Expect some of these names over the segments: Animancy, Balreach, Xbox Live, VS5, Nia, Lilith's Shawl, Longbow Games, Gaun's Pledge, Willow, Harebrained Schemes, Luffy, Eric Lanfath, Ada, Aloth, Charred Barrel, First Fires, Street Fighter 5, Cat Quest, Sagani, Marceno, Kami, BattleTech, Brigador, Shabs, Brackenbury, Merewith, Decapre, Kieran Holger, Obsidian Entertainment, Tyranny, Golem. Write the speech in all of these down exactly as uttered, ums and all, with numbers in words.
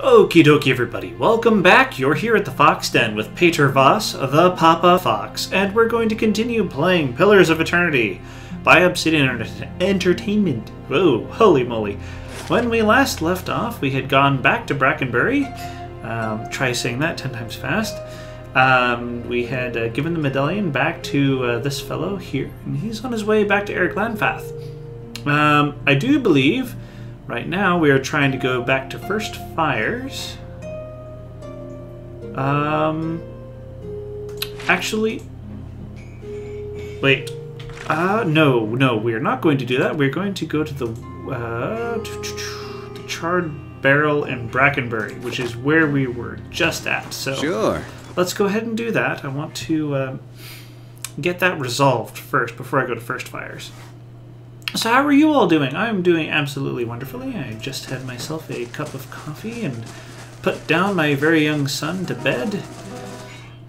Okie dokie everybody, welcome back. You're here at the Fox Den with Pater Voss, the Papa Fox, and we're going to continue playing Pillars of Eternity by Obsidian Entertainment. Whoa, holy moly. When we last left off, we had gone back to Brackenbury. Um, try saying that ten times fast. Um, we had uh, given the medallion back to uh, this fellow here, and he's on his way back to Eric Lanfath. Um, I do believe... Right now, we are trying to go back to First Fires. Um, actually, wait, uh, no, no, we are not going to do that. We're going to go to the, uh, the Charred Barrel in Brackenbury, which is where we were just at. So sure. Let's go ahead and do that. I want to um, get that resolved first before I go to First Fires. So how are you all doing? I'm doing absolutely wonderfully. I just had myself a cup of coffee and put down my very young son to bed.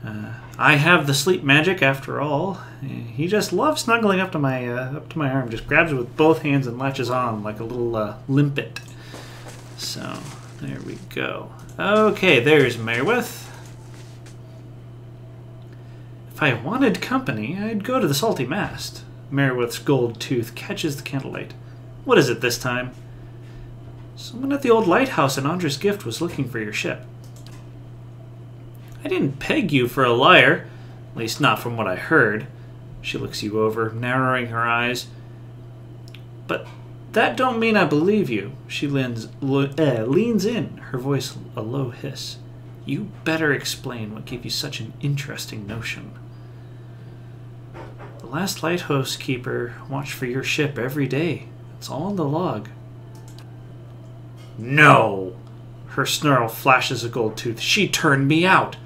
Uh, I have the sleep magic after all. He just loves snuggling up to my uh, up to my arm. Just grabs it with both hands and latches on like a little uh, limpet. So there we go. Okay, there's Merewith. If I wanted company, I'd go to the Salty Mast. Merewith's gold tooth catches the candlelight. What is it this time? Someone at the old lighthouse in Ondra's Gift was looking for your ship. I didn't peg you for a liar, at least not from what I heard. She looks you over, narrowing her eyes. But that don't mean I believe you. She leans, le uh, leans in, her voice a low hiss. You better explain what gave you such an interesting notion. The last lighthouse keeper watched for your ship every day. It's all in the log. No! Her snarl flashes a gold tooth. She turned me out.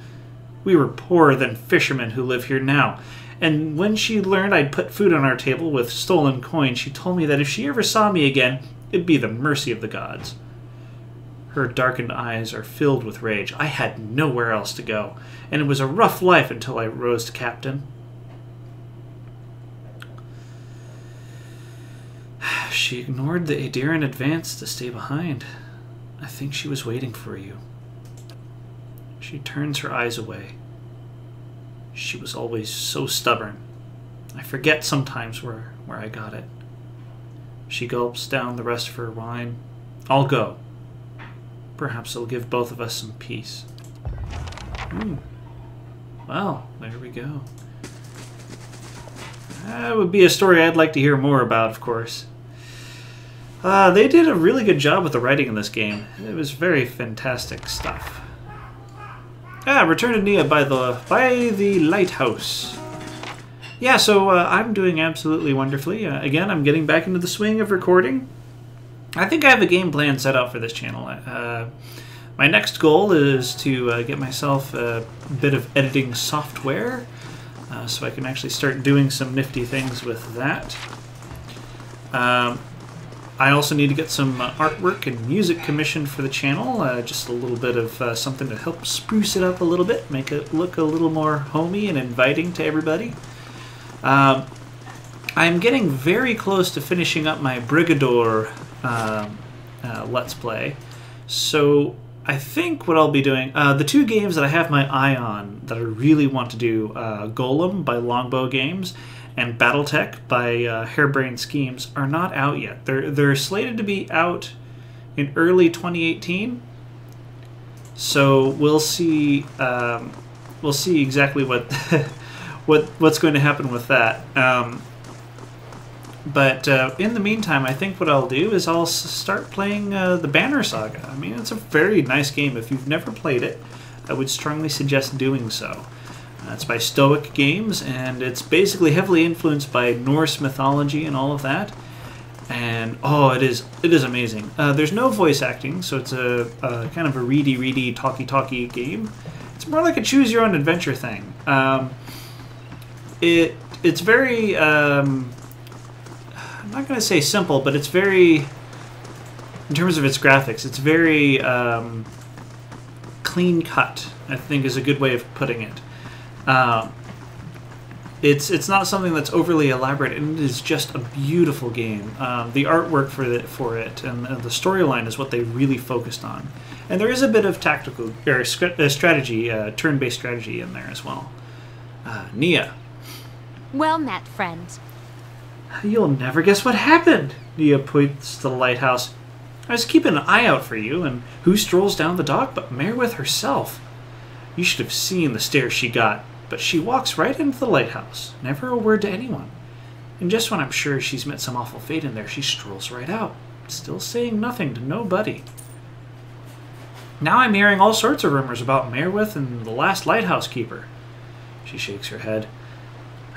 We were poorer than fishermen who live here now. And when she learned I'd put food on our table with stolen coin, she told me that if she ever saw me again, it'd be the mercy of the gods. Her darkened eyes are filled with rage. I had nowhere else to go, and it was a rough life until I rose to captain. She ignored the Adiran advance to stay behind. I think she was waiting for you. She turns her eyes away. She was always so stubborn. I forget sometimes where, where I got it. She gulps down the rest of her wine. I'll go. Perhaps it'll give both of us some peace. Hmm. Well, there we go. That would be a story I'd like to hear more about, of course. Uh, they did a really good job with the writing in this game. It was very fantastic stuff. Ah, Return to Nia by the by the lighthouse. Yeah, so uh, I'm doing absolutely wonderfully. Uh, again, I'm getting back into the swing of recording. I think I have a game plan set out for this channel. Uh, my next goal is to uh, get myself a bit of editing software, uh, so I can actually start doing some nifty things with that. Um... I also need to get some uh, artwork and music commissioned for the channel, uh, just a little bit of uh, something to help spruce it up a little bit, make it look a little more homey and inviting to everybody. Um, I'm getting very close to finishing up my Brigador um, uh, Let's Play, so I think what I'll be doing, uh, the two games that I have my eye on that I really want to do, uh, Golem by Longbow Games, and BattleTech by uh, Harebrained Schemes are not out yet. They're they're slated to be out in early twenty eighteen. So we'll see um, we'll see exactly what what what's going to happen with that. Um, but uh, in the meantime, I think what I'll do is I'll start playing uh, the Banner Saga. I mean, it's a very nice game. If you've never played it, I would strongly suggest doing so. It's by Stoic Games, and it's basically heavily influenced by Norse mythology and all of that. And oh, it is it is amazing. Uh, there's no voice acting, so it's a, a kind of a reedy, reedy, talky, talky game. It's more like a choose your own adventure thing. Um, it it's very um, I'm not going to say simple, but it's very, in terms of its graphics, it's very um, clean cut, I think, is a good way of putting it. Um, it's it's not something that's overly elaborate, and it is just a beautiful game. Um, the artwork for the, for it and, and the storyline is what they really focused on. And there is a bit of tactical or strategy, uh, turn-based strategy in there as well. Uh, Nia. Well met, friend. You'll never guess what happened. Nia points to the lighthouse. I was keeping an eye out for you, and who strolls down the dock but Merewith herself? You should have seen the stare she got, but she walks right into the lighthouse, never a word to anyone. And just when I'm sure she's met some awful fate in there, she strolls right out, still saying nothing to nobody. Now I'm hearing all sorts of rumors about Merewith and the last lighthouse keeper. She shakes her head.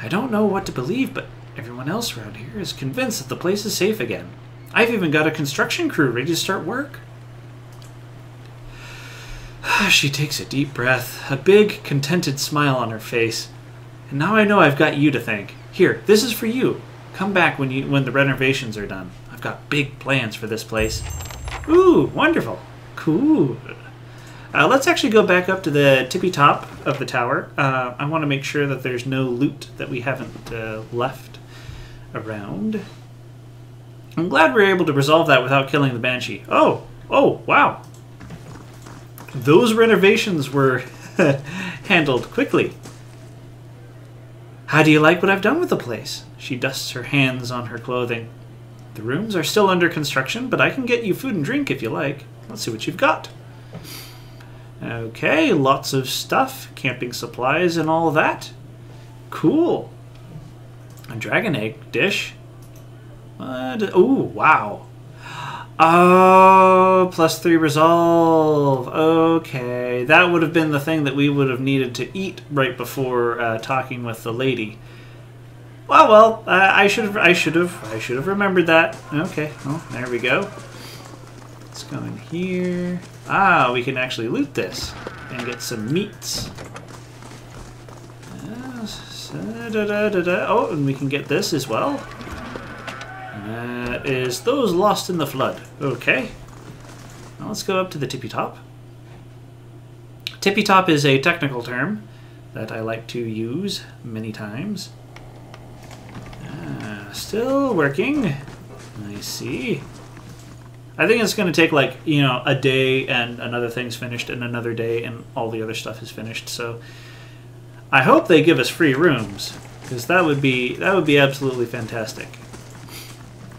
I don't know what to believe, but everyone else around here is convinced that the place is safe again. I've even got a construction crew ready to start work. She takes a deep breath, a big, contented smile on her face. And now I know I've got you to thank. Here, this is for you. Come back when you when the renovations are done. I've got big plans for this place. Ooh, wonderful. Cool. Uh, let's actually go back up to the tippy top of the tower. Uh, I want to make sure that there's no loot that we haven't uh, left around. I'm glad we were able to resolve that without killing the Banshee. Oh, oh, wow. Those renovations were handled quickly. How do you like what I've done with the place? She dusts her hands on her clothing. The rooms are still under construction, but I can get you food and drink if you like. Let's see what you've got. Okay, lots of stuff, camping supplies and all that. Cool. A dragon egg dish. Oh, wow. Oh, plus three resolve. Okay. That would have been the thing that we would have needed to eat right before uh, talking with the lady. Well, well, uh, I should have, I should have, I should have remembered that. Okay. Well, there we go. Let's go in here. Ah, we can actually loot this and get some meats. Oh, and we can get this as well. That is those lost in the flood. Okay. Now let's go up to the tippy top. Tippy top is a technical term that I like to use many times. Uh, still working. I see. I think it's going to take like, you know, a day and another thing's finished and another day and all the other stuff is finished. So I hope they give us free rooms because that would be that would be absolutely fantastic.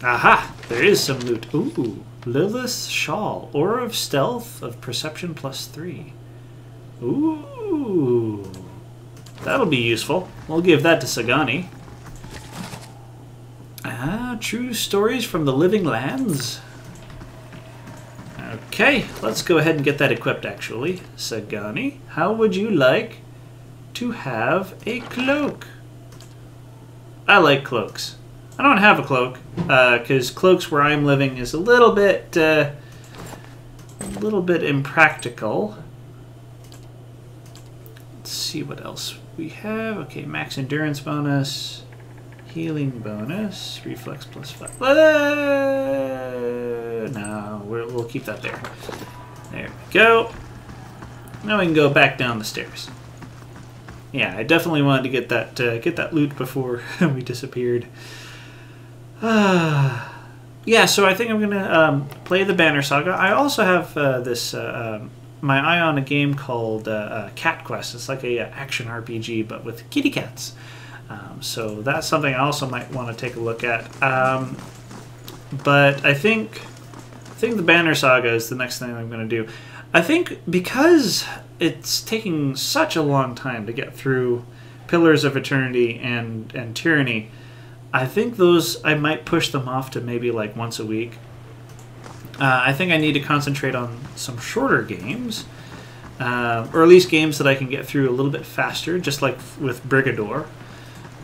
Aha! There is some loot. Ooh! Lilith's Shawl. Aura of Stealth of Perception plus three. Ooh! That'll be useful. We'll give that to Sagani. Ah, True Stories from the Living Lands. Okay, let's go ahead and get that equipped, actually. Sagani, how would you like to have a cloak? I like cloaks. I don't have a cloak, because uh, cloaks where I'm living is a little bit, uh, a little bit impractical. Let's see what else we have. Okay, max endurance bonus, healing bonus, reflex plus five. Uh, no, we're, we'll keep that there. There we go. Now we can go back down the stairs. Yeah, I definitely wanted to get that uh, get that loot before we disappeared. Uh, yeah, so I think I'm going to um, play the Banner Saga. I also have uh, this uh, um, my eye on a game called uh, uh, Cat Quest. It's like a uh, action R P G, but with kitty cats. Um, so that's something I also might want to take a look at. Um, but I think, I think the Banner Saga is the next thing I'm going to do. I think because it's taking such a long time to get through Pillars of Eternity and, and Tyranny, I think those, I might push them off to maybe like once a week. Uh, I think I need to concentrate on some shorter games, uh, or at least games that I can get through a little bit faster, just like with Brigador.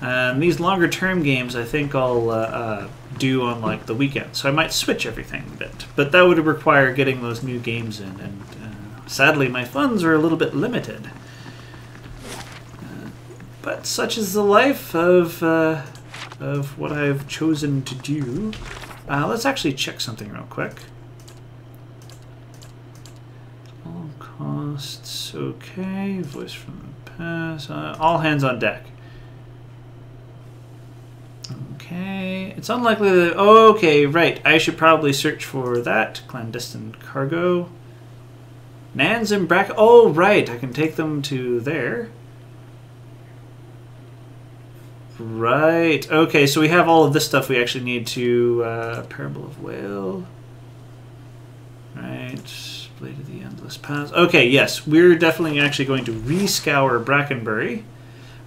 Um, these longer term games I think I'll uh, uh, do on like the weekend, so I might switch everything a bit. But that would require getting those new games in, and uh, sadly my funds are a little bit limited. Uh, but such is the life of... Uh, of what I've chosen to do. Uh, let's actually check something real quick. All costs, okay. Voice from the past. Uh, all hands on deck. Okay. It's unlikely that... Oh, okay, right. I should probably search for that. Clandestine cargo. Nan's in Brack. Oh, right. I can take them to there. Right. Okay, so we have all of this stuff we actually need to... Uh, Parable of Whale. Right. Blade of the Endless Paths. Okay, yes. We're definitely actually going to re-scour Brackenbury.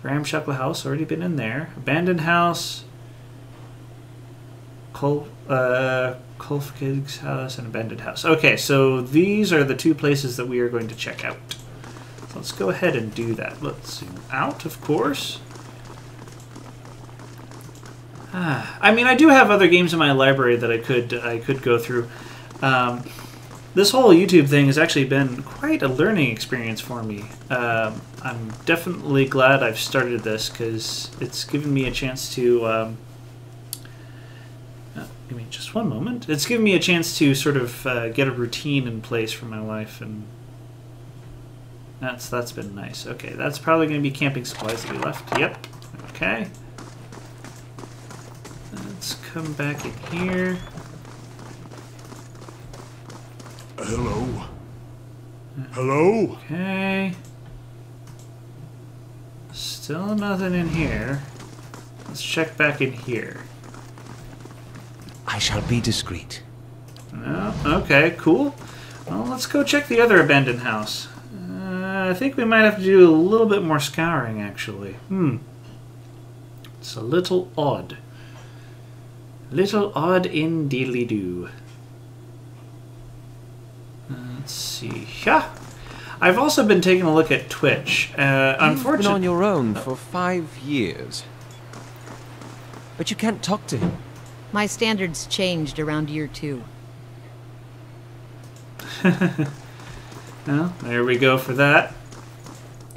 Ramshackle House. Already been in there. Abandoned House. Col... Uh... Kolfkig's house and abandoned house. Okay, so these are the two places that we are going to check out. So let's go ahead and do that. Let's zoom out, of course. Ah, I mean, I do have other games in my library that I could I could go through. Um, this whole YouTube thing has actually been quite a learning experience for me. Um, I'm definitely glad I've started this because it's given me a chance to. Um, Give me just one moment. It's given me a chance to sort of uh, get a routine in place for my life, and that's that's been nice. Okay, that's probably going to be camping supplies that we left. Yep. Okay. Let's come back in here. Hello. Hello. Okay. Still nothing in here. Let's check back in here. I shall be discreet. Oh, okay, cool. Well, let's go check the other abandoned house. Uh, I think we might have to do a little bit more scouring, actually. Hmm. It's a little odd. Little odd indeedly-doo. Let's see. Yeah. I've also been taking a look at Twitch. Uh, unfortunately, been on your own for five years. But you can't talk to him. My standards changed around year two. Well, there we go for that.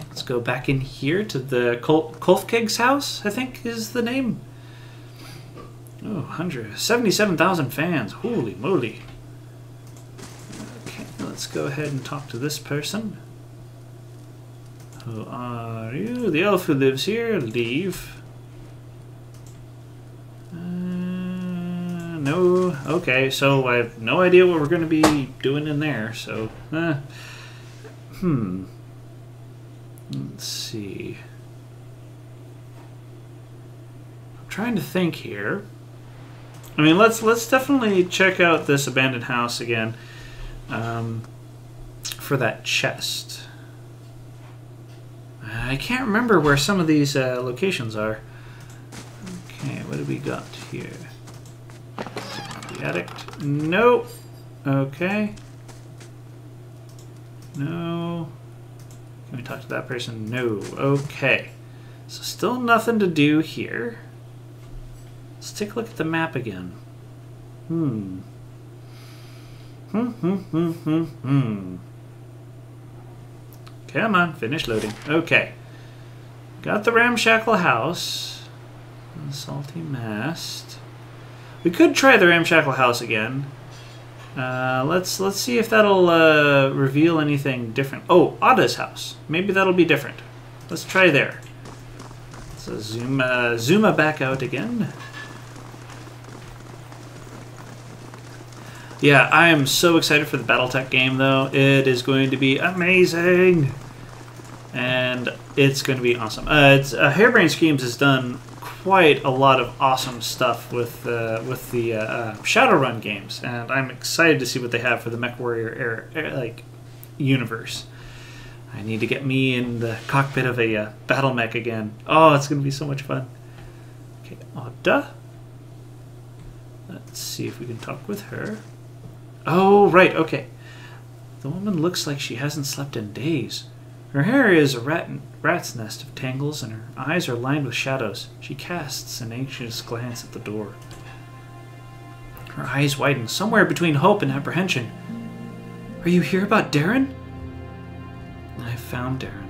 Let's go back in here to the Kol Kolfkeg's house, I think is the name. Oh, one hundred seventy-seven thousand fans. Holy moly. Okay, let's go ahead and talk to this person. Who are you? The elf who lives here. Leave. No, okay, so I have no idea what we're going to be doing in there, so, eh. Hmm. Let's see. I'm trying to think here. I mean, let's let's definitely check out this abandoned house again um, for that chest. I can't remember where some of these uh, locations are. Okay, what do we got here? Addict. No. Okay. No. Can we talk to that person? No. Okay. So still nothing to do here. Let's take a look at the map again. Hmm. Hmm, hmm, hmm, hmm, hmm. Come on. Finish loading. Okay. Got the ramshackle house. And salty mast. We could try the ramshackle house again. Uh, let's let's see if that'll uh, reveal anything different. Oh, Ada's house. Maybe that'll be different. Let's try there. So zoom uh, zoom back out again. Yeah, I am so excited for the BattleTech game though. It is going to be amazing, and it's going to be awesome. Uh, it's uh, Harebrained Schemes has done quite a lot of awesome stuff with uh, with the uh, uh, Shadowrun games, and I'm excited to see what they have for the MechWarrior era, era, like universe. I need to get me in the cockpit of a uh, battle mech again. Oh, it's going to be so much fun. Okay, Ada. Let's see if we can talk with her. Oh, right. Okay. The woman looks like she hasn't slept in days. Her hair is a rat rat's nest of tangles, and her eyes are lined with shadows. She casts an anxious glance at the door. Her eyes widen, somewhere between hope and apprehension. Are you here about Darren? I found Darren.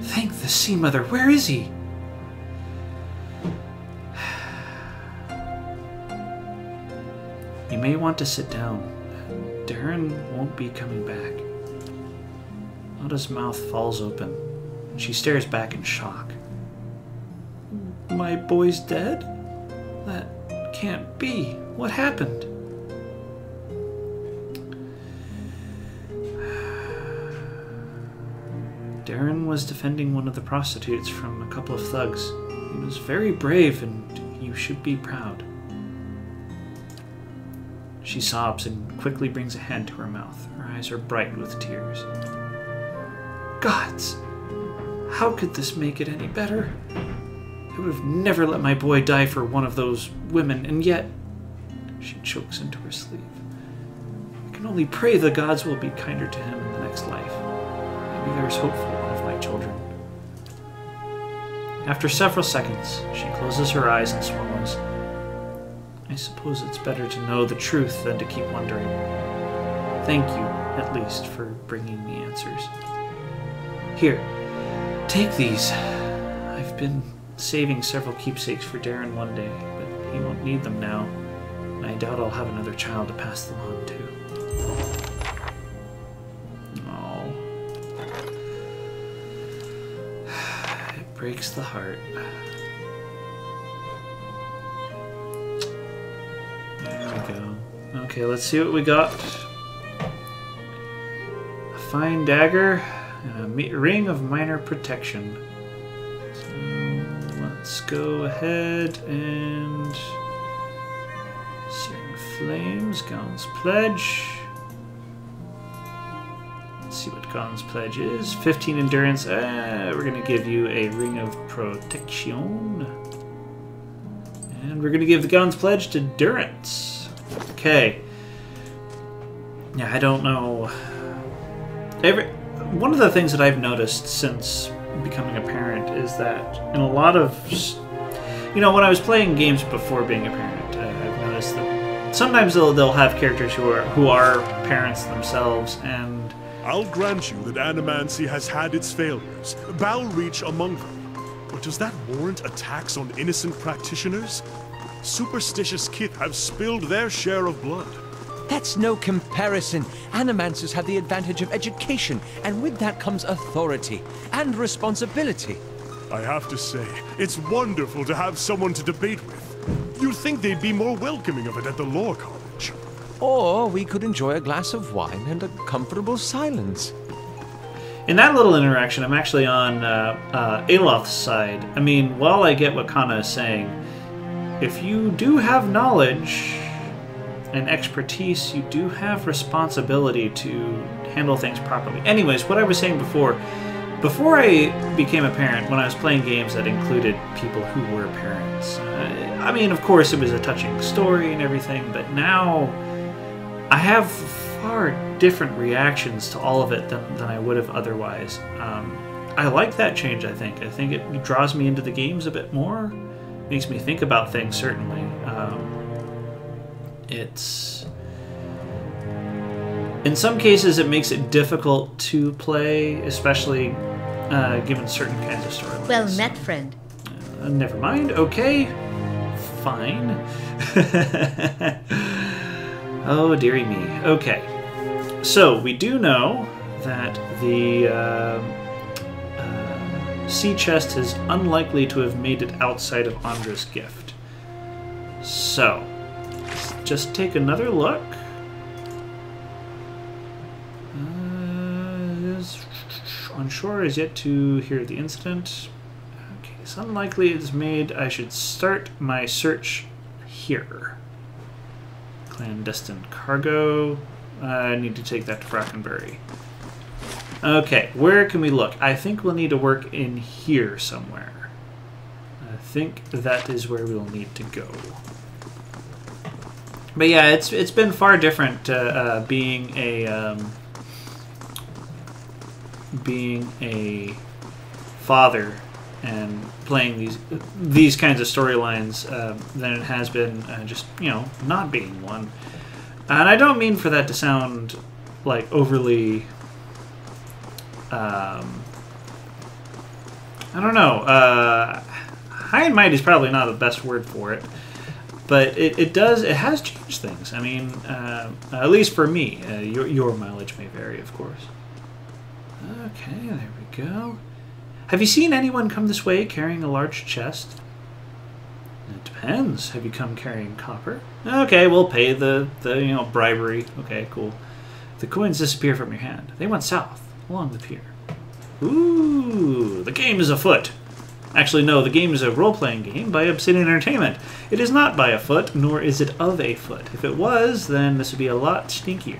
Thank the Sea Mother. Where is he? You may want to sit down. Darren won't be coming back. Ada's mouth falls open, and she stares back in shock. My boy's dead? That can't be. What happened? Darren was defending one of the prostitutes from a couple of thugs. He was very brave, and you should be proud. She sobs and quickly brings a hand to her mouth. Her eyes are bright with tears. Gods! How could this make it any better? I would have never let my boy die for one of those women, and yet... She chokes into her sleeve. I can only pray the gods will be kinder to him in the next life. Maybe there is hope for one of my children. After several seconds, she closes her eyes and swallows. I suppose it's better to know the truth than to keep wondering. Thank you, at least, for bringing me answers. Here, take these. I've been saving several keepsakes for Darren one day, but he won't need them now, and I doubt I'll have another child to pass them on to. Oh. It breaks the heart. Okay, let's see what we got. A fine dagger and a ring of minor protection. So let's go ahead and... Searing Flames, Gaun's Pledge. Let's see what Gaun's Pledge is. fifteen endurance. Uh, we're going to give you a ring of protection. And we're going to give the Gaun's Pledge to Durance. Okay. Yeah, I don't know. Every, one of the things that I've noticed since becoming a parent is that in a lot of... You know, when I was playing games before being a parent, I've noticed that sometimes they'll, they'll have characters who are, who are parents themselves, and... I'll grant you that Animancy has had its failures, Balreach among them. But does that warrant attacks on innocent practitioners? Superstitious kith have spilled their share of blood. That's no comparison. Animancers have the advantage of education, and with that comes authority and responsibility. I have to say, it's wonderful to have someone to debate with. You'd think they'd be more welcoming of it at the Law College. Or we could enjoy a glass of wine and a comfortable silence. In that little interaction, I'm actually on uh, uh, Aloth's side. I mean, while I get what Kana is saying, if you do have knowledge and expertise, you do have responsibility to handle things properly. Anyways, what I was saying before, before I became a parent, when I was playing games that included people who were parents, uh, I mean, of course, it was a touching story and everything, but now I have far different reactions to all of it than, than I would have otherwise. Um, I like that change, I think. I think it draws me into the games a bit more. Makes me think about things, certainly. Um, it's... In some cases, it makes it difficult to play, especially uh, given certain kinds of storylines. Well met, friend. Uh, never mind. Okay. Fine. Oh, dearie me. Okay. So, we do know that the... Uh, Sea Chest is unlikely to have made it outside of Ondra's Gift. So, let's just take another look. Uh, is on shore is yet to hear the incident. Okay, it's unlikely it's made. I should start my search here. Clandestine cargo. Uh, I need to take that to Brackenbury. Okay, where can we look? I think we'll need to work in here somewhere. I think that is where we'll need to go. But yeah, it's it's been far different uh, uh, being a um, being a father and playing these these kinds of storylines uh, than it has been uh, just you know not being one. And I don't mean for that to sound like overly. Um, I don't know. Uh, high and mighty is probably not the best word for it, but it, it does. It has changed things. I mean, uh, at least for me. Uh, your your mileage may vary, of course. Okay, there we go. Have you seen anyone come this way carrying a large chest? It depends. Have you come carrying copper? Okay, we'll pay the the you know bribery. Okay, cool. The coins disappear from your hand. They went south. Along the pier. Ooh, the game is afoot. Actually, no, the game is a role-playing game by Obsidian Entertainment. It is not by a foot, nor is it of a foot. If it was, then this would be a lot stinkier.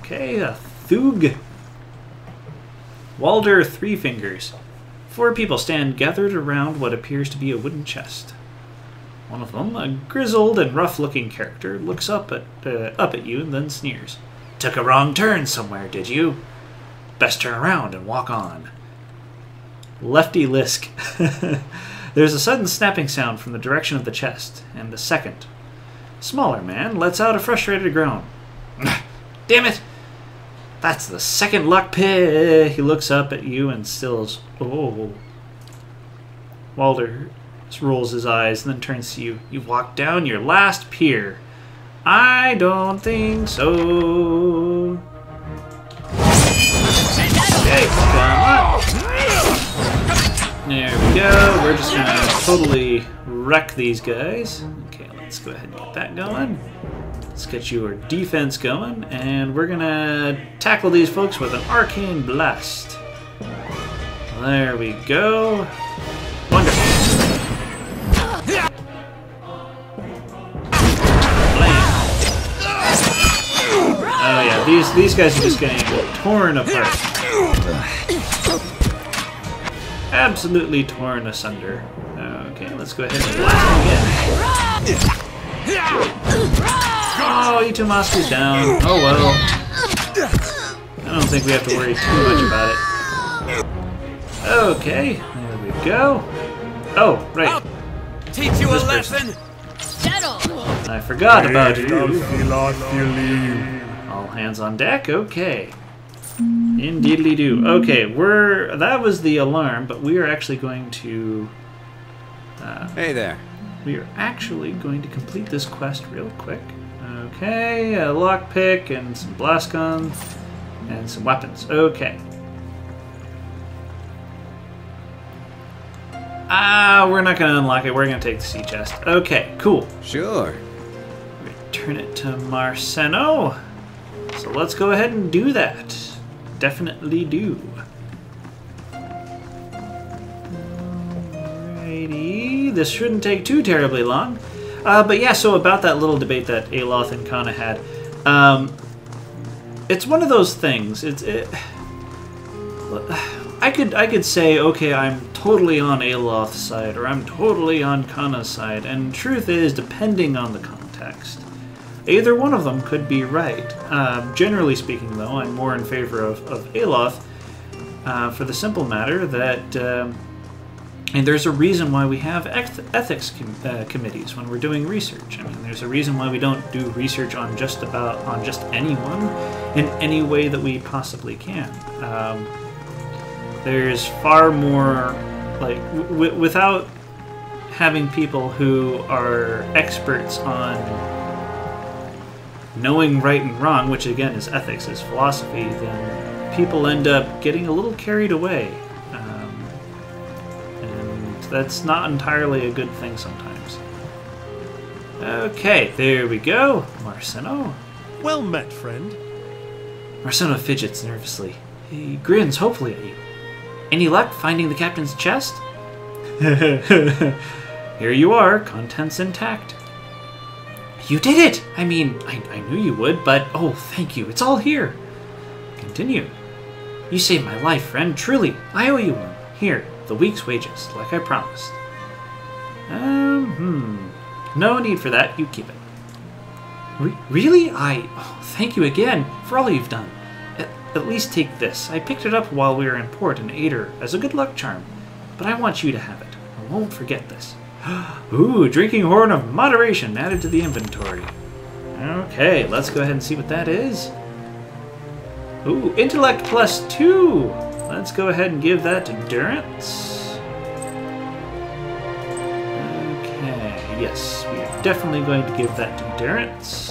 Okay, a Thug. Walder Threefingers. Four people stand gathered around what appears to be a wooden chest. One of them, a grizzled and rough-looking character, looks up at, uh, up at you and then sneers. Took a wrong turn somewhere, did you? Best turn around and walk on. Lefty Lisk. There's a sudden snapping sound from the direction of the chest, and a second. Smaller man lets out a frustrated groan. Damn it! That's the second luck pick! He looks up at you and stills. Oh. Walder rolls his eyes and then turns to you. You've walked down your last pier. I don't think so. Okay, come on. There we go. We're just gonna totally wreck these guys. Okay, let's go ahead and get that going. Let's get your defense going, and we're gonna tackle these folks with an arcane blast. There we go. Wonderful. Oh yeah, these these guys are just getting torn apart. Absolutely torn asunder. Okay, let's go ahead and blast him again. Oh, you two monsters down. Oh well. I don't think we have to worry too much about it. Okay, there we go. Oh, right. I'll teach you a lesson. I forgot about you. All hands on deck. Okay. Indeedly do. Okay, we're that was the alarm, but we are actually going to. Uh, hey there. We are actually going to complete this quest real quick. Okay, a lockpick and some blast guns and some weapons. Okay. Ah, we're not going to unlock it. We're going to take the sea chest. Okay, cool. Sure. Return it to Marceno. So let's go ahead and do that. Definitely do. Alrighty. This shouldn't take too terribly long. Uh, but yeah, so about that little debate that Aloth and Kana had. Um, it's one of those things. It's... It, I could I could say, okay, I'm totally on Aloth's side, or I'm totally on Kana's side, and truth is, depending on the context, either one of them could be right. Uh, generally speaking, though, I'm more in favor of, of Aloth, uh, for the simple matter that, um, and there's a reason why we have eth ethics com uh, committees when we're doing research. I mean, there's a reason why we don't do research on just about on just anyone in any way that we possibly can. Um, There's far more, like, w without having people who are experts on knowing right and wrong, which again is ethics, is philosophy, then people end up getting a little carried away. Um, and that's not entirely a good thing sometimes. Okay, there we go. Marceno. Well met, friend. Marceno fidgets nervously. He grins hopefully at you. Any luck finding the captain's chest? Here you are, contents intact. You did it! I mean, I, I knew you would, but oh, thank you, it's all here. Continue. You saved my life, friend, truly. I owe you one. Here, the week's wages, like I promised. Um, hmm. No need for that, you keep it. Re really? I... Oh, thank you again for all you've done. At least take this. I picked it up while we were in port and ate her as a good luck charm, but I want you to have it. I won't forget this. Ooh, drinking horn of moderation added to the inventory. Okay, let's go ahead and see what that is. Ooh, intellect plus two. Let's go ahead and give that to Durance. Okay, yes, we are definitely going to give that to Durance.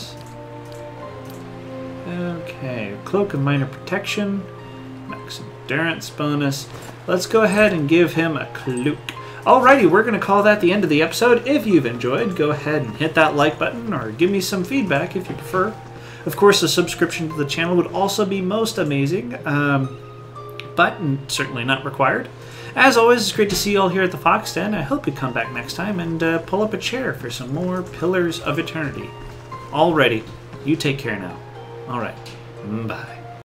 Okay, Cloak of Minor Protection, max endurance bonus. Let's go ahead and give him a cloak. Alrighty, we're going to call that the end of the episode. If you've enjoyed, go ahead and hit that like button or give me some feedback if you prefer. Of course, a subscription to the channel would also be most amazing. Um, but certainly not required. As always, it's great to see you all here at the Fox Den. I hope you come back next time and uh, pull up a chair for some more Pillars of Eternity. Alrighty, you take care now. Alright, bye.